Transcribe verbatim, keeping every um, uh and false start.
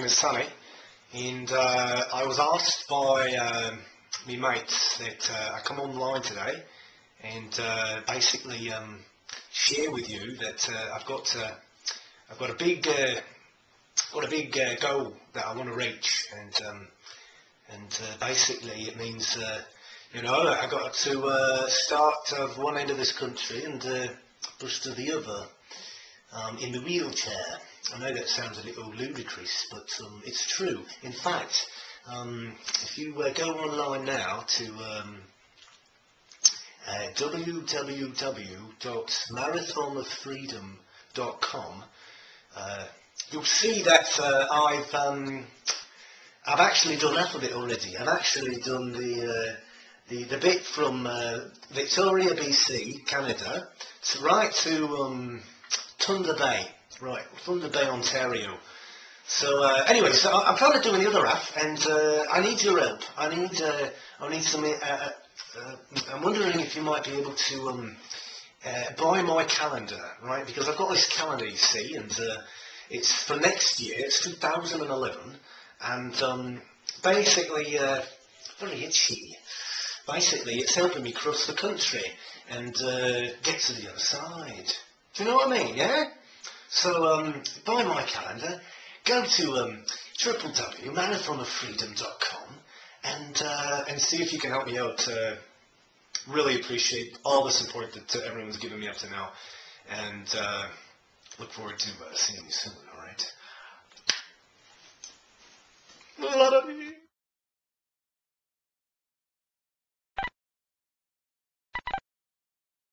name is Sonny, and uh, I was asked by um, my mates that uh, I come online today and uh, basically um, share with you that uh, I've got uh, I've got a big uh, got a big uh, goal that I want to reach, and um, and uh, basically it means uh, you know I got to uh, start of one end of this country and uh, push to the other. Um, in the wheelchair. I know that sounds a little ludicrous, but um, it's true. In fact, um, if you uh, go online now to um, uh, w w w dot marathon of freedom dot com, uh, you'll see that uh, I've um, I've actually done half of it already. I've actually done the uh, the the bit from uh, Victoria B C, Canada, to right to um, Thunder Bay, right, Thunder Bay, Ontario. So uh, anyway, so I'm trying to do the other half, and uh, I need your help. I need, uh, I need some. Uh, uh, I'm wondering if you might be able to um, uh, buy my calendar, right? Because I've got this calendar, you see, and uh, it's for next year. It's two thousand eleven, and um, basically, uh, very itchy. Basically, it's helping me cross the country and uh, get to the other side. Do you know what I mean, yeah? So, um, buy my calendar, go to um, w w w dot marathon of freedom dot com and, uh, and see if you can help me out. Uh, really appreciate all the support that uh, everyone's given me up to now, and uh, look forward to uh, seeing you soon, alright?